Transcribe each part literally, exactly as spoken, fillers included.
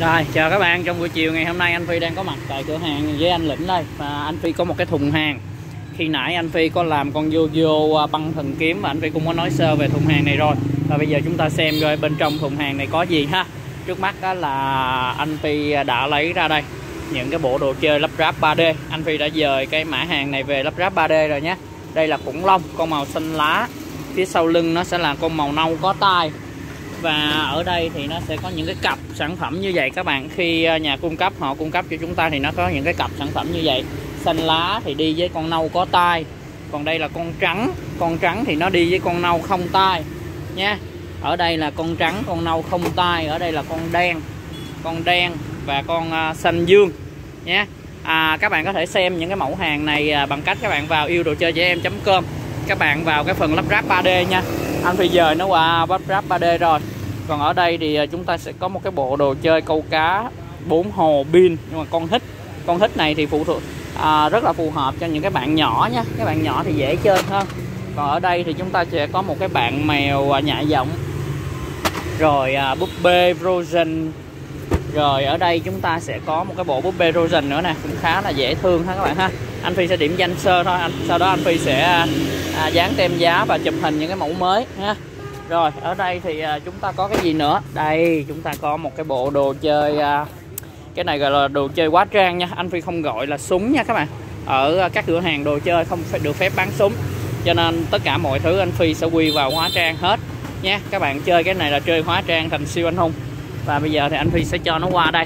Rồi, chào các bạn. Trong buổi chiều ngày hôm nay anh Phi đang có mặt tại cửa hàng với anh Lĩnh đây. Và anh Phi có một cái thùng hàng. Khi nãy anh Phi có làm con yo-yo băng thần kiếm và anh Phi cũng có nói sơ về thùng hàng này rồi. Và bây giờ chúng ta xem coi bên trong thùng hàng này có gì ha. Trước mắt đó là anh Phi đã lấy ra đây những cái bộ đồ chơi lắp ráp ba D. Anh Phi đã dời cái mã hàng này về lắp ráp ba D rồi nhé. Đây là khủng long, con màu xanh lá. Phía sau lưng nó sẽ là con màu nâu có tai. Và ở đây thì nó sẽ có những cái cặp sản phẩm như vậy các bạn. Khi nhà cung cấp họ cung cấp cho chúng ta thì nó có những cái cặp sản phẩm như vậy. Xanh lá thì đi với con nâu có tai. Còn đây là con trắng. Con trắng thì nó đi với con nâu không tai nha. Ở đây là con trắng, con nâu không tai. Ở đây là con đen. Con đen và con xanh dương nha. À, các bạn có thể xem những cái mẫu hàng này bằng cách các bạn vào yêu đồ chơi trẻ em chấm com. Các bạn vào cái phần lắp ráp ba D nha. Anh Phi dời nó qua lắp ráp ba D rồi. Còn ở đây thì chúng ta sẽ có một cái bộ đồ chơi câu cá bốn hồ pin. Nhưng mà con hít Con hít này thì phụ thuộc à, rất là phù hợp cho những cái bạn nhỏ nha. Các bạn nhỏ thì dễ chơi hơn. Còn ở đây thì chúng ta sẽ có một cái bạn mèo nhại giọng. Rồi à, búp bê Frozen. Rồi ở đây chúng ta sẽ có một cái bộ búp bê Frozen nữa nè. Cũng khá là dễ thương ha các bạn ha. Anh Phi sẽ điểm danh sơ thôi. Sau đó anh Phi sẽ à, dán tem giá và chụp hình những cái mẫu mới ha. Rồi ở đây thì chúng ta có cái gì nữa? Đây chúng ta có một cái bộ đồ chơi. Cái này gọi là đồ chơi quá trang nha. Anh Phi không gọi là súng nha các bạn. Ở các cửa hàng đồ chơi không phải được phép bán súng. Cho nên tất cả mọi thứ anh Phi sẽ quy vào hóa trang hết nha. Các bạn chơi cái này là chơi hóa trang thành siêu anh hùng. Và bây giờ thì anh Phi sẽ cho nó qua đây.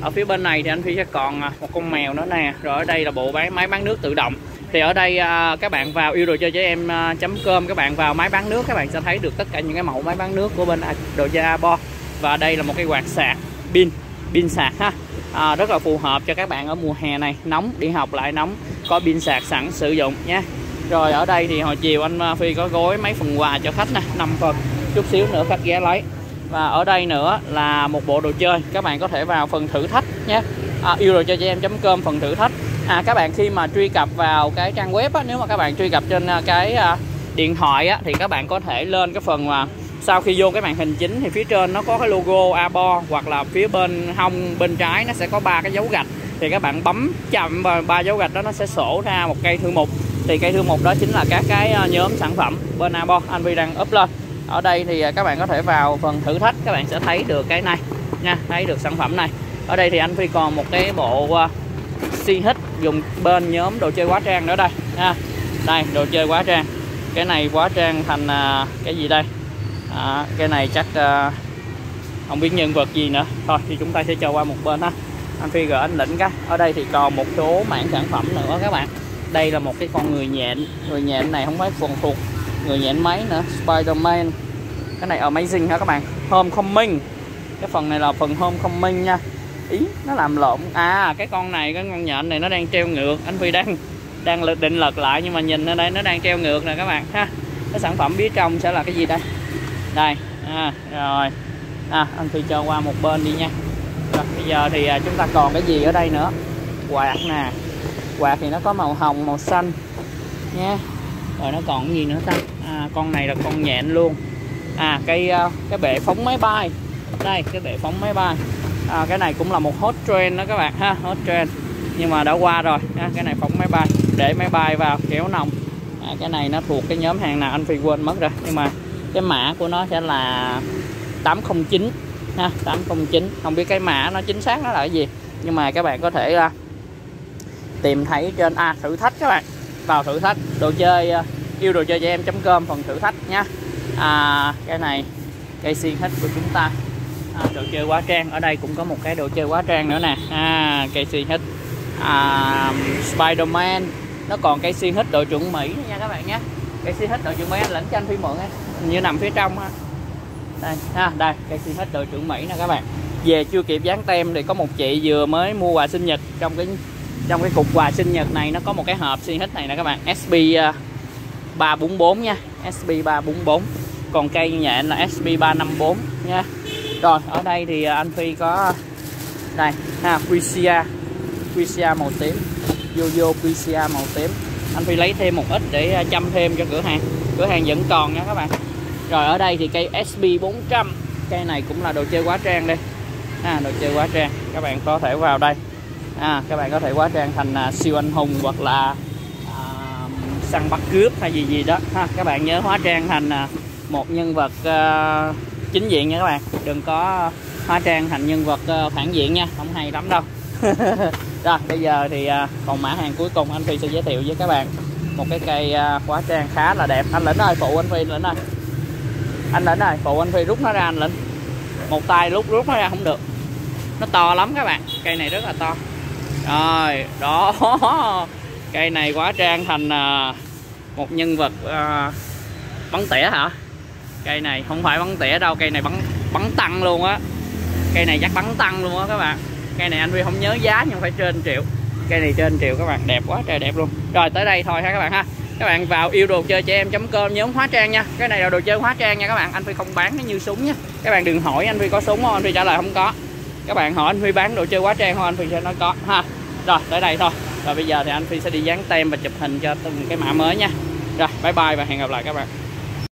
Ở phía bên này thì anh Phi sẽ còn một con mèo nữa nè. Rồi ở đây là bộ máy, máy bán nước tự động. Thì ở đây các bạn vào yêu đồ chơi trẻ em chấm com, các bạn vào máy bán nước, các bạn sẽ thấy được tất cả những cái mẫu máy bán nước của bên đồ chơi a bê o. Và đây là một cái quạt sạc pin, pin sạc ha. À, rất là phù hợp cho các bạn ở mùa hè này, nóng, đi học lại nóng, có pin sạc sẵn sử dụng nha. Rồi ở đây thì hồi chiều anh Phi có gói mấy phần quà cho khách nè, năm phần, chút xíu nữa khách ghé lấy. Và ở đây nữa là một bộ đồ chơi, các bạn có thể vào phần thử thách nhé. À, yêu đồ chơi trẻ em chấm com phần thử thách. À, các bạn khi mà truy cập vào cái trang web á, nếu mà các bạn truy cập trên cái điện thoại á, thì các bạn có thể lên cái phần mà sau khi vô cái màn hình chính thì phía trên nó có cái logo a bê o hoặc là phía bên hông bên trái nó sẽ có ba cái dấu gạch, thì các bạn bấm chậm vào ba dấu gạch đó nó sẽ sổ ra một cây thư mục, thì cây thư mục đó chính là các cái nhóm sản phẩm bên a bê o anh Vy đang up lên. Ở đây thì các bạn có thể vào phần thử thách, các bạn sẽ thấy được cái này nha, thấy được sản phẩm này. Ở đây thì anh Phi còn một cái bộ xi hít dùng bên nhóm đồ chơi quá trang nữa đây nha. Đây đồ chơi quá trang, cái này quá trang thành à, cái gì đây à, cái này chắc à, không biết nhân vật gì nữa. Thôi thì chúng ta sẽ cho qua một bên ha. Anh Phi gửi anh Lĩnh cái. Ở đây thì còn một số mảng sản phẩm nữa các bạn. Đây là một cái con người nhện, người nhện này không phải còn thuộc người nhện máy nữa. Spider-Man, cái này Amazing hả các bạn. Homecoming, cái phần này là phần Homecoming nha. Ý nó làm lộn. À cái con này, cái con nhện này nó đang treo ngược. Anh Phi đang đang lật định lật lại nhưng mà nhìn ở đây nó đang treo ngược nè các bạn ha. Cái sản phẩm phía trong sẽ là cái gì đây? Đây à, rồi à, anh Phi cho qua một bên đi nha. Rồi, bây giờ thì chúng ta còn cái gì ở đây nữa? Quạt nè. Quạt thì nó có màu hồng, màu xanh nha. Rồi nó còn cái gì nữa ta? À, con này là con nhện luôn. À cái cái bệ phóng máy bay. Đây cái bệ phóng máy bay. À, cái này cũng là một hot trend đó các bạn ha, hot trend nhưng mà đã qua rồi ha. Cái này phóng máy bay để máy bay vào kéo nòng. À, cái này nó thuộc cái nhóm hàng nào anh Phi quên mất rồi, nhưng mà cái mã của nó sẽ là tám không chín ha, tám không chín. Không biết cái mã nó chính xác nó là cái gì nhưng mà các bạn có thể uh, tìm thấy trên a à, thử thách. Các bạn vào thử thách đồ chơi uh, yêu đồ chơi trẻ em chấm com phần thử thách nha. À, cái này cây xiên hết của chúng ta. À, đồ chơi quá trang, ở đây cũng có một cái đồ chơi quá trang nữa nè. À, cây xuyên hít à, Spider-Man. Nó còn cây xuyên hít đội trưởng Mỹ nha các bạn nhé. Cây xuyên hít đội trưởng Mỹ anh Lĩnh cho anh Phi mượn ấy. Như nằm phía trong ha. Đây, à, đây cây xuyên hít đội trưởng Mỹ nè các bạn. Về chưa kịp dán tem thì có một chị vừa mới mua quà sinh nhật. Trong cái trong cái cục quà sinh nhật này nó có một cái hộp xuyên hít này nè các bạn. S P ba bốn bốn nha, S P ba bốn bốn. Còn cây nhện là S P ba năm bốn nha. Rồi ở đây thì anh Phi có đây ha, P C R màu tím, yo-yo P C R màu tím. Anh Phi lấy thêm một ít để chăm thêm cho cửa hàng. Cửa hàng vẫn còn nha các bạn. Rồi ở đây thì cây S P bốn trăm, cây này cũng là đồ chơi quá trang đây. à, đồ chơi quá trang. Các bạn có thể vào đây à, các bạn có thể quá trang thành à, siêu anh hùng hoặc là à, săn bắt cướp hay gì gì đó ha. Các bạn nhớ hóa trang thành à, một nhân vật à, chính diện nha các bạn, đừng có hóa trang thành nhân vật à, phản diện nha, không hay lắm đâu. Rồi bây giờ thì à, còn mã hàng cuối cùng anh Phi sẽ giới thiệu với các bạn một cái cây à, hóa trang khá là đẹp. Anh Lĩnh ơi, phụ anh Phi Lĩnh ơi, anh Lĩnh ơi, phụ anh Phi rút nó ra anh Lĩnh, một tay lúc rút nó ra không được, nó to lắm các bạn, cây này rất là to. Rồi đó, cây này hóa trang thành à, một nhân vật à, bắn tỉa hả? Cây này không phải bắn tỉa đâu, cây này bắn bắn tăng luôn á, cây này chắc bắn tăng luôn á các bạn. Cây này anh Huy không nhớ giá nhưng phải trên triệu, cây này trên triệu các bạn, đẹp quá trời đẹp luôn. Rồi tới đây thôi ha các bạn ha, các bạn vào yêu đồ chơi trẻ em chấm com nhóm hóa trang nha. Cái này là đồ chơi hóa trang nha các bạn, anh Huy không bán nó như súng nha. Các bạn đừng hỏi anh Huy có súng không, anh Huy trả lời không có. Các bạn hỏi anh Huy bán đồ chơi hóa trang không, anh Huy sẽ nói có ha. Rồi tới đây thôi, rồi bây giờ thì anh Huy sẽ đi dán tem và chụp hình cho từng cái mã mới nha. Rồi bye bye và hẹn gặp lại các bạn.